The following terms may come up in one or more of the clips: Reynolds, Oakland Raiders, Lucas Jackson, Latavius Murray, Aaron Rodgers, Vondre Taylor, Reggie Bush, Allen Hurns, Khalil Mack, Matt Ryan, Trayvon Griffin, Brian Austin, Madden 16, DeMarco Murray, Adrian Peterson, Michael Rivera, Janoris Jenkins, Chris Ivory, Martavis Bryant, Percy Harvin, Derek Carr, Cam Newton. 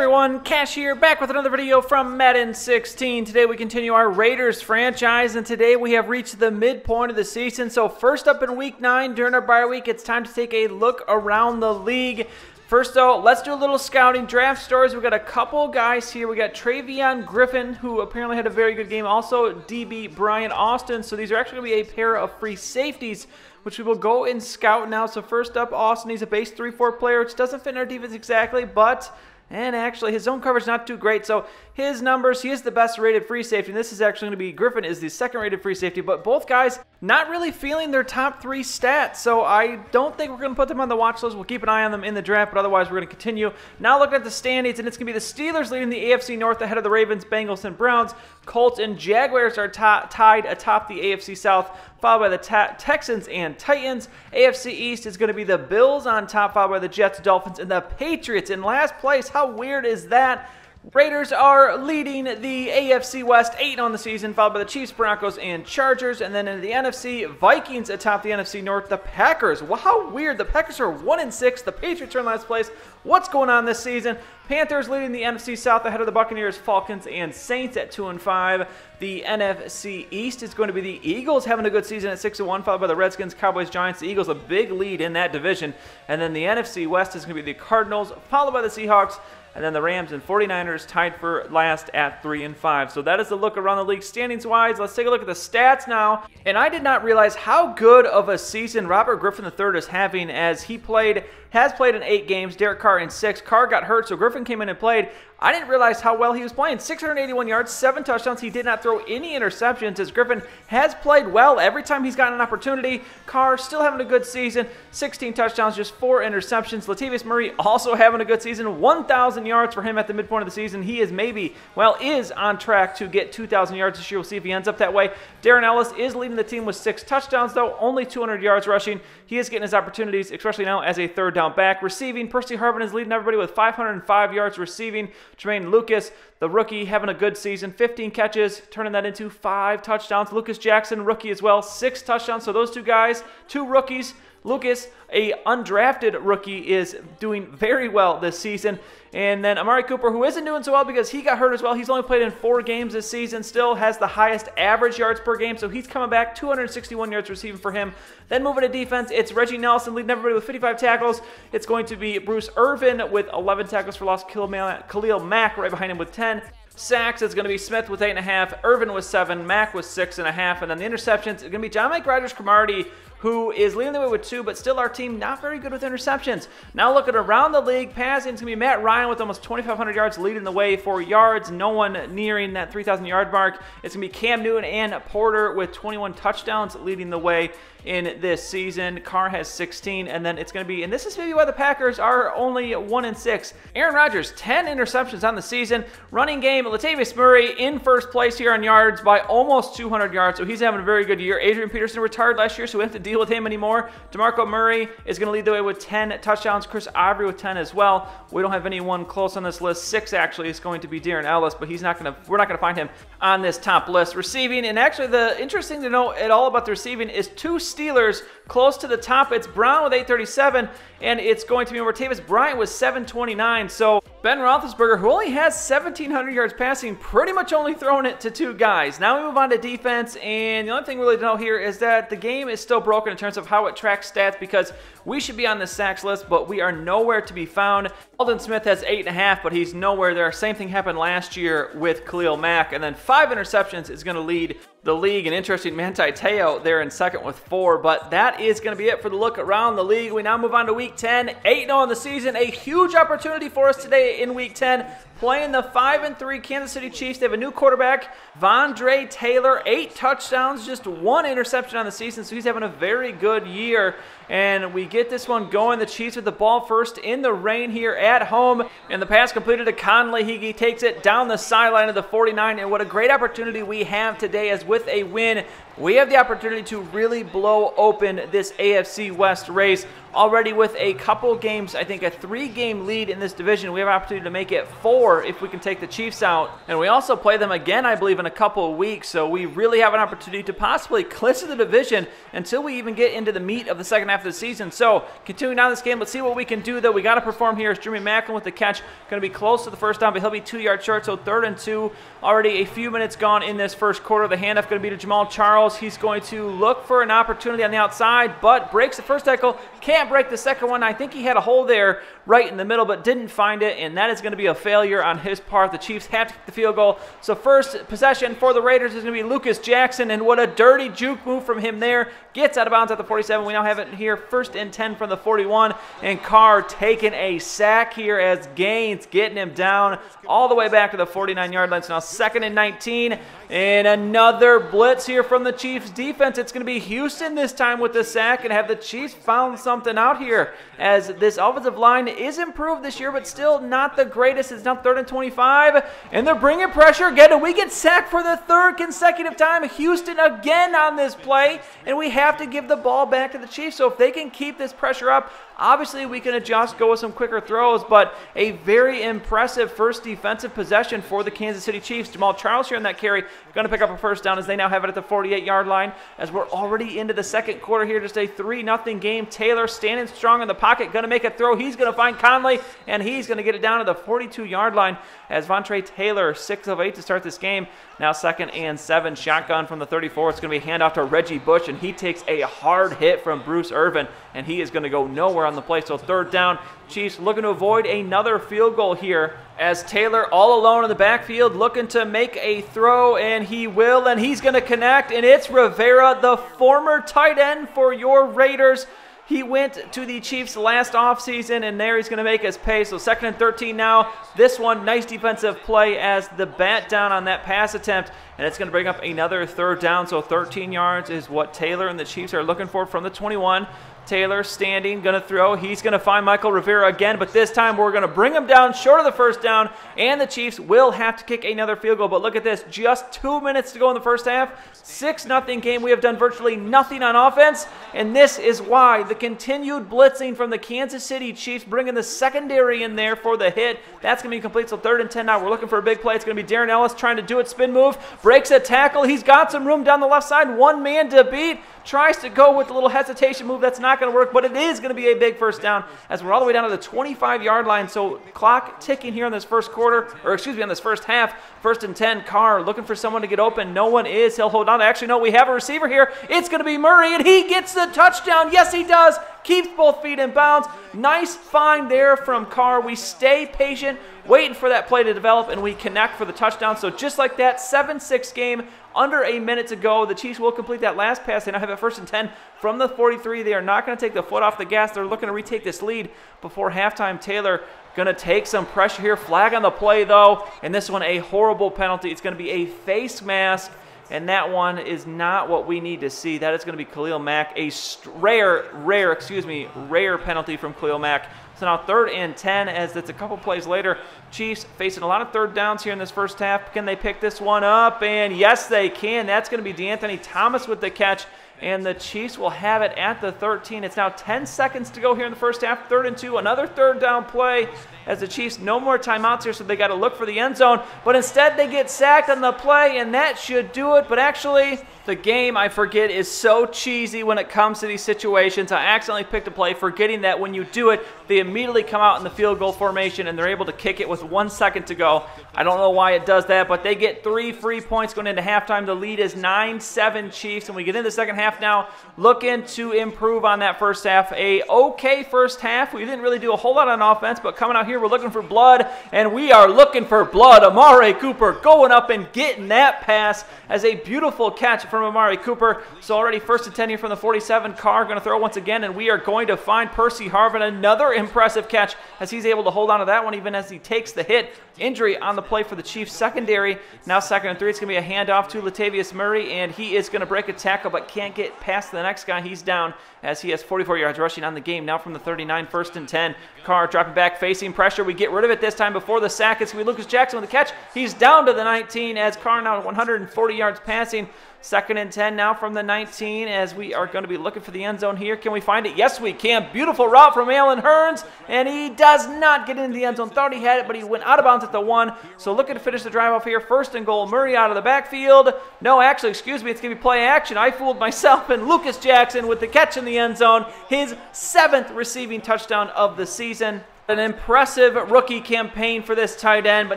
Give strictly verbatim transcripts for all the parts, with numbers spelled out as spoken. everyone, Cash here, back with another video from Madden sixteen. Today we continue our Raiders franchise, and today we have reached the midpoint of the season. So first up in week nine, during our bye week, it's time to take a look around the league. First though, let's do a little scouting draft stories. We got a couple guys here. We got Trayvon Griffin, who apparently had a very good game. Also, D B Brian Austin. So these are actually going to be a pair of free safeties, which we will go and scout now. So first up, Austin, he's a base three four player, which doesn't fit in our defense exactly, but, and actually his zone coverage not too great. So his numbers, he is the best rated free safety, and this is actually going to be, Griffin is the second rated free safety, but both guys not really feeling their top three stats. So I don't think we're going to put them on the watch list. We'll keep an eye on them in the draft, but otherwise we're going to continue. Now looking at the standings, and it's going to be the Steelers leading the A F C North ahead of the Ravens, Bengals, and Browns. Colts and Jaguars are tied atop the A F C South, followed by the Texans and Titans. A F C East is going to be the Bills on top, followed by the Jets, Dolphins, and the Patriots in last place. How weird is that? Raiders are leading the A F C West, eight on the season, followed by the Chiefs, Broncos, and Chargers. And then in the N F C, Vikings atop the N F C North, the Packers. Wow, how weird. The Packers are one and six. The Patriots are in last place. What's going on this season? Panthers leading the N F C South ahead of the Buccaneers, Falcons, and Saints at two and five. The N F C East is going to be the Eagles having a good season at six and one, followed by the Redskins, Cowboys, Giants. The Eagles a big lead in that division. And then the N F C West is going to be the Cardinals, followed by the Seahawks, and then the Rams and forty-niners tied for last at three and five. So that is the look around the league standings-wise. Let's take a look at the stats now. And I did not realize how good of a season Robert Griffin the third is having, as he played, has played in eight games, Derek Carr in six. Carr got hurt, so Griffin came in and played. I didn't realize how well he was playing. six hundred eighty-one yards, seven touchdowns. He did not throw any interceptions, as Griffin has played well every time he's gotten an opportunity. Carr still having a good season. sixteen touchdowns, just four interceptions. Latavius Murray also having a good season. one thousand yards for him at the midpoint of the season. He is maybe, well, is on track to get two thousand yards this year. We'll see if he ends up that way. Darren Ellis is leading the team with six touchdowns, though. Only two hundred yards rushing. He is getting his opportunities, especially now as a third down back. Receiving, Percy Harvin is leading everybody with five hundred five yards receiving. Jermaine Lucas, the rookie, having a good season. fifteen catches, turning that into five touchdowns. Lucas Jackson, rookie as well, six touchdowns. So those two guys, two rookies. Lucas, a undrafted rookie, is doing very well this season. And then Amari Cooper, who isn't doing so well because he got hurt as well. He's only played in four games this season, still has the highest average yards per game. So he's coming back, two hundred sixty-one yards receiving for him. Then moving to defense, it's Reggie Nelson leading everybody with fifty-five tackles. It's going to be Bruce Irvin with eleven tackles for loss. Khalil Mack right behind him with ten. Sacks, it's going to be Smith with eight point five, Irvin with seven, Mack with six point five, and then the interceptions, it's going to be John Mike Rodgers-Cromartie, who is leading the way with two, but still our team not very good with interceptions. Now looking around the league, passing, it's going to be Matt Ryan with almost twenty-five hundred yards leading the way for yards, no one nearing that three thousand yard mark. It's going to be Cam Newton and Porter with twenty-one touchdowns leading the way in this season. Carr has sixteen, and then it's going to be, and this is maybe why the Packers are only one and six, Aaron Rodgers, ten interceptions on the season. Running game, Latavius Murray in first place here on yards by almost two hundred yards, so he's having a very good year. Adrian Peterson retired last year, so we don't have to deal with him anymore. DeMarco Murray is going to lead the way with ten touchdowns. Chris Ivory with ten as well. We don't have anyone close on this list. Six actually is going to be Darren Ellis, but he's not going to, we're not going to find him on this top list. Receiving, and actually the interesting to know at all about the receiving is two Steelers close to the top. It's Brown with eight thirty-seven, and it's going to be Martavis Bryant with seven twenty-nine. So Ben Roethlisberger, who only has seventeen hundred yards passing, pretty much only throwing it to two guys. Now we move on to defense, and the only thing really to know here is that the game is still broken in terms of how it tracks stats, because we should be on the sacks list, but we are nowhere to be found. Alden Smith has eight and a half, but he's nowhere there. Same thing happened last year with Khalil Mack, and then five interceptions is going to lead the league, and interesting Manti Te'o there in second with four. But that is going to be it for the look around the league. We now move on to week ten, eight and oh on the season. A huge opportunity for us today in week ten, playing the five and three Kansas City Chiefs. They have a new quarterback, Vondre Taylor, eight touchdowns, just one interception on the season, so he's having a very good year. And we get this one going. The Chiefs with the ball first in the rain here at home, and the pass completed to Conley. He, he takes it down the sideline of the forty-nine, and what a great opportunity we have today as with a win, we have the opportunity to really blow open this A F C West race. Already with a couple games, I think a three-game lead in this division, we have an opportunity to make it four if we can take the Chiefs out. And we also play them again, I believe, in a couple of weeks. So we really have an opportunity to possibly clinch the division until we even get into the meat of the second half of the season. So continuing on this game, let's see what we can do, though. We got to perform here. As Jeremy Macklin with the catch. Going to be close to the first down, but he'll be two yards short. So third and two. Already a few minutes gone in this first quarter. The handoff going to be to Jamaal Charles. He's going to look for an opportunity on the outside, but breaks the first tackle. Can't break the second one. I think he had a hole there right in the middle, but didn't find it, and that is going to be a failure on his part. The Chiefs have to kick the field goal. So first possession for the Raiders is going to be Lucas Jackson, and what a dirty juke move from him there. Gets out of bounds at the forty-seven. We now have it here first and ten from the forty-one, and Carr taking a sack here as Gaines getting him down all the way back to the forty-nine yard line. So now second and nineteen, and another blitz here from the Chiefs defense. It's going to be Houston this time with the sack, and have the Chiefs found something out here, as this offensive line is improved this year, but still not the greatest. It's now third and twenty-five, and they're bringing pressure again, and we get sacked for the third consecutive time. Houston again on this play, and we have to give the ball back to the Chiefs. So if they can keep this pressure up, obviously we can adjust, go with some quicker throws, but a very impressive first defensive possession for the Kansas City Chiefs. Jamaal Charles here on that carry, going to pick up a first down as they now have it at the forty-eight yard line, as we're already into the second quarter here. Just a three nothing game. Taylor standing strong in the pocket, going to make a throw. He's going to find Conley, and he's going to get it down to the forty-two yard line as Vondre Taylor, six of eight to start this game. Now second and seven, shotgun from the thirty-four. It's going to be a handoff to Reggie Bush, and he takes a hard hit from Bruce Irvin, and he is going to go nowhere on the play. So third down, Chiefs looking to avoid another field goal here, as Taylor all alone in the backfield looking to make a throw, and he will, and he's going to connect, and it's Rivera, the former tight end for your Raiders. He went to the Chiefs last offseason, and there he's going to make us pay. So second and thirteen now. This one, nice defensive play as the bat down on that pass attempt, and it's going to bring up another third down. So thirteen yards is what Taylor and the Chiefs are looking for from the twenty-one. Taylor standing, going to throw. He's going to find Michael Rivera again, but this time we're going to bring him down short of the first down, and the Chiefs will have to kick another field goal. But look at this, just two minutes to go in the first half. six nothing game. We have done virtually nothing on offense, and this is why the continued blitzing from the Kansas City Chiefs, bringing the secondary in there for the hit. That's going to be complete, so third and ten now. We're looking for a big play. It's going to be Darren Ellis trying to do it. Spin move, breaks a tackle. He's got some room down the left side. One man to beat. Tries to go with a little hesitation move. That's not going to work, but it is going to be a big first down as we're all the way down to the twenty-five yard line. So clock ticking here on this first quarter, or excuse me, on this first half. First and ten, Carr looking for someone to get open. No one is. He'll hold on. Actually, no, we have a receiver here. It's going to be Murray, and he gets the touchdown. Yes, he does. Keeps both feet in bounds. Nice find there from Carr. We stay patient, waiting for that play to develop, and we connect for the touchdown. So just like that, seven six game, under a minute to go. The Chiefs will complete that last pass. They now have it first and ten from the forty-three. They are not going to take the foot off the gas. They're looking to retake this lead before halftime. Taylor going to take some pressure here. Flag on the play, though, and this one, a horrible penalty. It's going to be a face mask, and that one is not what we need to see. That is going to be Khalil Mack. A rare, rare, excuse me, rare penalty from Khalil Mack. So now third and ten, as it's a couple plays later. Chiefs facing a lot of third downs here in this first half. Can they pick this one up? And yes, they can. That's going to be DeAnthony Thomas with the catch, and the Chiefs will have it at the thirteen. It's now ten seconds to go here in the first half. Third and two, another third down play as the Chiefs, no more timeouts here, so they got to look for the end zone. But instead, they get sacked on the play, and that should do it. But actually, the game, I forget, is so cheesy when it comes to these situations. I accidentally picked a play, forgetting that when you do it, they immediately come out in the field goal formation, and they're able to kick it with one second to go. I don't know why it does that, but they get three free points going into halftime. The lead is nine seven Chiefs, and we get into the second half now, looking to improve on that first half. A okay first half. We didn't really do a whole lot on offense, but coming out here, we're looking for blood, and we are looking for blood. Amari Cooper going up and getting that pass as a beautiful catch from Amari Cooper. So already first and ten here from the forty-seven. Carr going to throw once again, and we are going to find Percy Harvin. Another impressive catch as he's able to hold on to that one, even as he takes the hit. Injury on the play for the Chiefs secondary. Now second and three. It's going to be a handoff to Latavius Murray, and he is going to break a tackle, but can't get Get past the next guy. He's down as he has forty-four yards rushing on the game. Now from the thirty-nine, first and ten. Carr dropping back, facing pressure. We get rid of it this time before the sack. It's going to be Lucas Jackson with the catch. He's down to the nineteen as Carr now one hundred forty yards passing. Second and ten now from the nineteen as we are going to be looking for the end zone here. Can we find it? Yes, we can. Beautiful route from Allen Hurns, and he does not get into the end zone. Thought he had it, but he went out of bounds at the one. So looking to finish the drive off here. First and goal. Murray out of the backfield. No, actually, excuse me. It's going to be play action. I fooled myself, and Lucas Jackson with the catch in the end zone. His seventh receiving touchdown of the season. An impressive rookie campaign for this tight end, but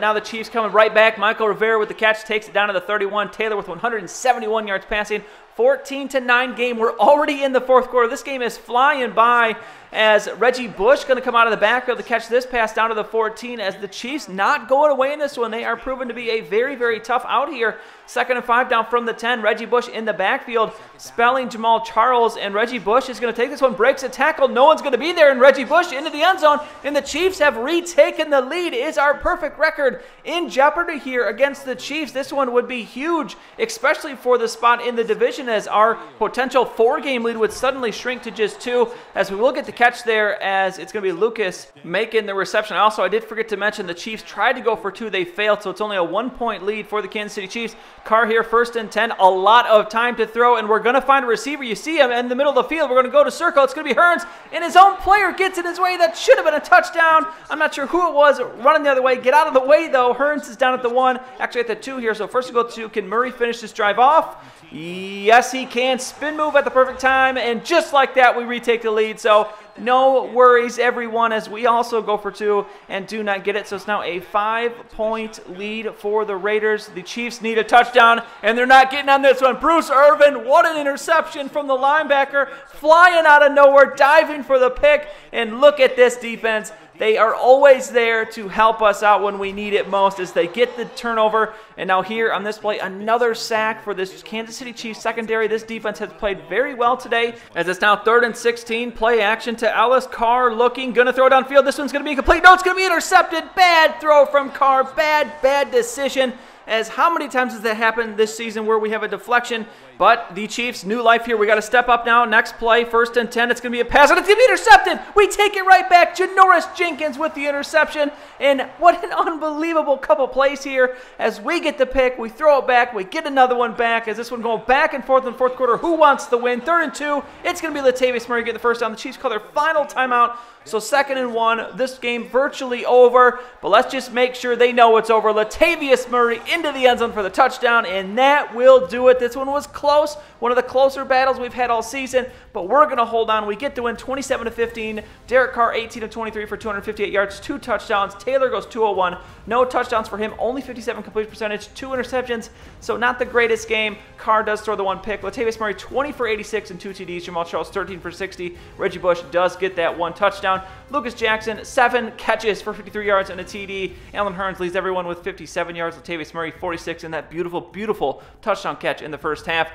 now the Chiefs coming right back. Michael Rivera with the catch takes it down to the thirty-one. Taylor with one hundred seventy-one yards passing. fourteen to nine game. We're already in the fourth quarter. This game is flying by as Reggie Bush going to come out of the backfield to catch this pass down to the fourteen as the Chiefs not going away in this one. They are proven to be a very, very tough out here. Second and five down from the ten. Reggie Bush in the backfield spelling Jamaal Charles, and Reggie Bush is going to take this one. Breaks a tackle. No one's going to be there, and Reggie Bush into the end zone, and the Chiefs have retaken the lead. Is our perfect record in jeopardy here against the Chiefs? This one would be huge, especially for the spot in the division, as our potential four-game lead would suddenly shrink to just two, as we will get the catch there as it's going to be Lucas making the reception. Also, I did forget to mention the Chiefs tried to go for two. They failed, so it's only a one-point lead for the Kansas City Chiefs. Carr here, first and ten. A lot of time to throw, and we're going to find a receiver. You see him in the middle of the field. We're going to go to circle. It's going to be Hurns, and his own player gets in his way. That should have been a touchdown. I'm not sure who it was running the other way. Get out of the way, though. Hurns is down at the one, actually at the two here, so first to go two. Can Murray finish this drive off? Yes, he can. Spin move at the perfect time, and just like that, we retake the lead. So no worries, everyone, as we also go for two and do not get it. So it's now a five-point lead for the Raiders. The Chiefs need a touchdown, and they're not getting on this one. Bruce Irvin, what an interception from the linebacker, flying out of nowhere, diving for the pick, and look at this defense. They are always there to help us out when we need it most as they get the turnover. And now here on this play, another sack for this Kansas City Chiefs secondary. This defense has played very well today as it's now third and sixteen. Play action to Ellis. Carr looking. Going to throw downfield. This one's going to be incomplete. No, it's going to be intercepted. Bad throw from Carr. Bad, bad decision. As how many times has that happened this season where we have a deflection? But the Chiefs, new life here. We got to step up now. Next play, first and ten. It's going to be a pass, and it's going to be intercepted. We take it right back. Janoris Jenkins with the interception. And what an unbelievable couple plays here. As we get the pick, we throw it back. We get another one back. As this one going back and forth in the fourth quarter. Who wants the win? Third and two. It's going to be Latavius Murray get the first down. The Chiefs call their final timeout. So second and one. This game virtually over. But let's just make sure they know it's over. Latavius Murray into the end zone for the touchdown, and that will do it. This one was close, one of the closer battles we've had all season, but we're going to hold on. We get the win, twenty-seven to fifteen. Derek Carr, eighteen of twenty-three for two hundred fifty-eight yards, two touchdowns. Taylor goes two oh one. No touchdowns for him, only fifty-seven completion percentage, two interceptions, so not the greatest game. Carr does throw the one pick. Latavius Murray, twenty for eighty-six and two T Ds. Jamaal Charles, thirteen for sixty. Reggie Bush does get that one touchdown. Lucas Jackson, seven catches for fifty-three yards and a T D. Allen Hurns leads everyone with fifty-seven yards. Latavius Murray, forty-six, and that beautiful, beautiful touchdown catch in the first half.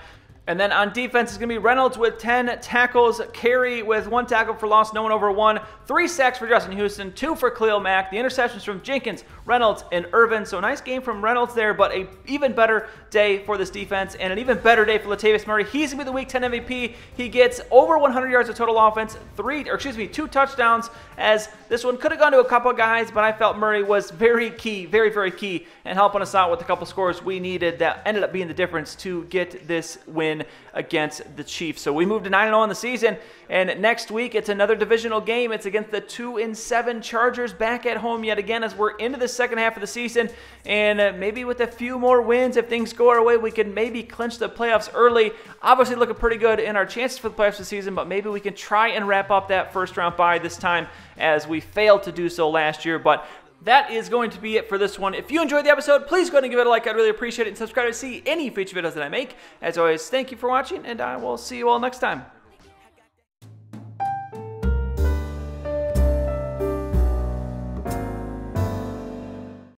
And then on defense, it's going to be Reynolds with ten tackles. Carey with one tackle for loss, no one over one. Three sacks for Justin Houston, two for Khalil Mack. The interceptions from Jenkins, Reynolds, and Irvin. So a nice game from Reynolds there, but an even better day for this defense and an even better day for Latavius Murray. He's going to be the Week ten M V P. He gets over one hundred yards of total offense, three, or excuse me, two touchdowns, as this one could have gone to a couple guys, but I felt Murray was very key, very, very key in helping us out with a couple scores we needed that ended up being the difference to get this win against the Chiefs. So we moved to nine and oh in the season, and next week it's another divisional game. It's against the two and seven Chargers back at home yet again as we're into the second half of the season, and maybe with a few more wins, if things go our way, we can maybe clinch the playoffs early. Obviously looking pretty good in our chances for the playoffs this season, but maybe we can try and wrap up that first round bye this time as we failed to do so last year. But that is going to be it for this one. If you enjoyed the episode, please go ahead and give it a like. I'd really appreciate it. And subscribe to see any future videos that I make. As always, thank you for watching, and I will see you all next time.